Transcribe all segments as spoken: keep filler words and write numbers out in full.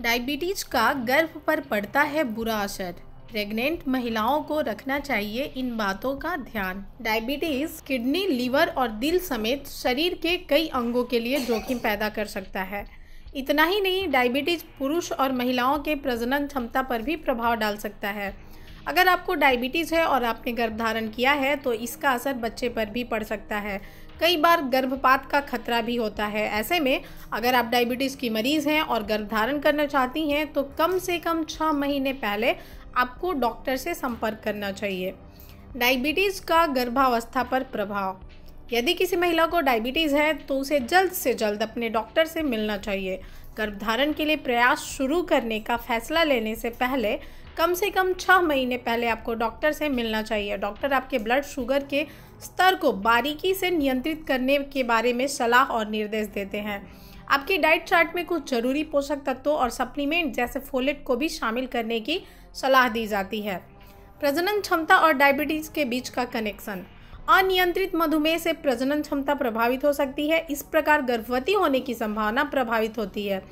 Diabetes का गर्भ पर पड़ता है बुरा असर। प्रेग्नेंट महिलाओं को रखना चाहिए इन बातों का ध्यान। डायबिटीज किडनी, लीवर और दिल समेत शरीर के कई अंगों के लिए जोखिम पैदा कर सकता है। इतना ही नहीं, डायबिटीज पुरुष और महिलाओं के प्रजनन क्षमता पर भी प्रभाव डाल सकता है। अगर आपको डायबिटीज़ है और आपने गर्भधारण किया है तो इसका असर बच्चे पर भी पड़ सकता है। कई बार गर्भपात का खतरा भी होता है। ऐसे में अगर आप डायबिटीज़ की मरीज़ हैं और गर्भधारण करना चाहती हैं तो कम से कम छः महीने पहले आपको डॉक्टर से संपर्क करना चाहिए। डायबिटीज़ का गर्भावस्था पर प्रभाव। यदि किसी महिला को डायबिटीज़ है तो उसे जल्द से जल्द अपने डॉक्टर से मिलना चाहिए। गर्भधारण के लिए प्रयास शुरू करने का फैसला लेने से पहले कम से कम छः महीने पहले आपको डॉक्टर से मिलना चाहिए। डॉक्टर आपके ब्लड शुगर के स्तर को बारीकी से नियंत्रित करने के बारे में सलाह और निर्देश देते हैं। आपके डाइट चार्ट में कुछ ज़रूरी पोषक तत्वों और सप्लीमेंट जैसे फोलेट को भी शामिल करने की सलाह दी जाती है। प्रजनन क्षमता और डायबिटीज़ के बीच का कनेक्शन। अनियंत्रित मधुमेह से प्रजनन क्षमता प्रभावित हो सकती है। इस प्रकार गर्भवती होने की संभावना प्रभावित होती है।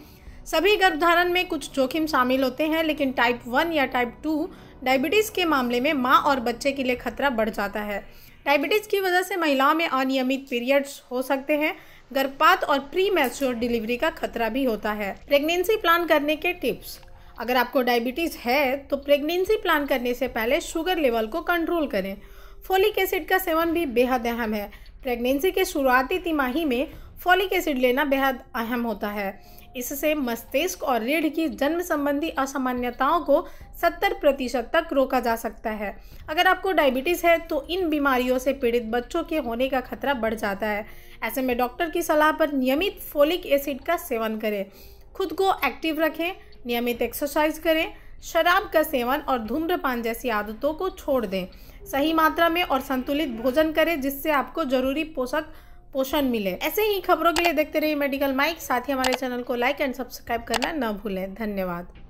सभी गर्भधारण में कुछ जोखिम शामिल होते हैं, लेकिन टाइप वन या टाइप टू डायबिटीज़ के मामले में मां और बच्चे के लिए खतरा बढ़ जाता है। डायबिटीज़ की वजह से महिलाओं में अनियमित पीरियड्स हो सकते हैं। गर्भपात और प्री मैच्योर डिलीवरी का खतरा भी होता है। प्रेगनेंसी प्लान करने के टिप्स। अगर आपको डायबिटीज़ है तो प्रेगनेंसी प्लान करने से पहले शुगर लेवल को कंट्रोल करें। फोलिक एसिड का सेवन भी बेहद अहम है। प्रेगनेंसी के शुरुआती तिमाही में फोलिक एसिड लेना बेहद अहम होता है। इससे मस्तिष्क और रीढ़ की जन्म संबंधी असामान्यताओं को सत्तर प्रतिशत तक रोका जा सकता है। अगर आपको डायबिटीज़ है तो इन बीमारियों से पीड़ित बच्चों के होने का खतरा बढ़ जाता है। ऐसे में डॉक्टर की सलाह पर नियमित फोलिक एसिड का सेवन करें, खुद को एक्टिव रखें, नियमित एक्सरसाइज करें, शराब का सेवन और धूम्रपान जैसी आदतों को छोड़ दें, सही मात्रा में और संतुलित भोजन करें जिससे आपको जरूरी पोषक पोषण मिले। ऐसे ही खबरों के लिए देखते रहिए मेडिकल माइक। साथ ही हमारे चैनल को लाइक एंड सब्सक्राइब करना न भूलें। धन्यवाद।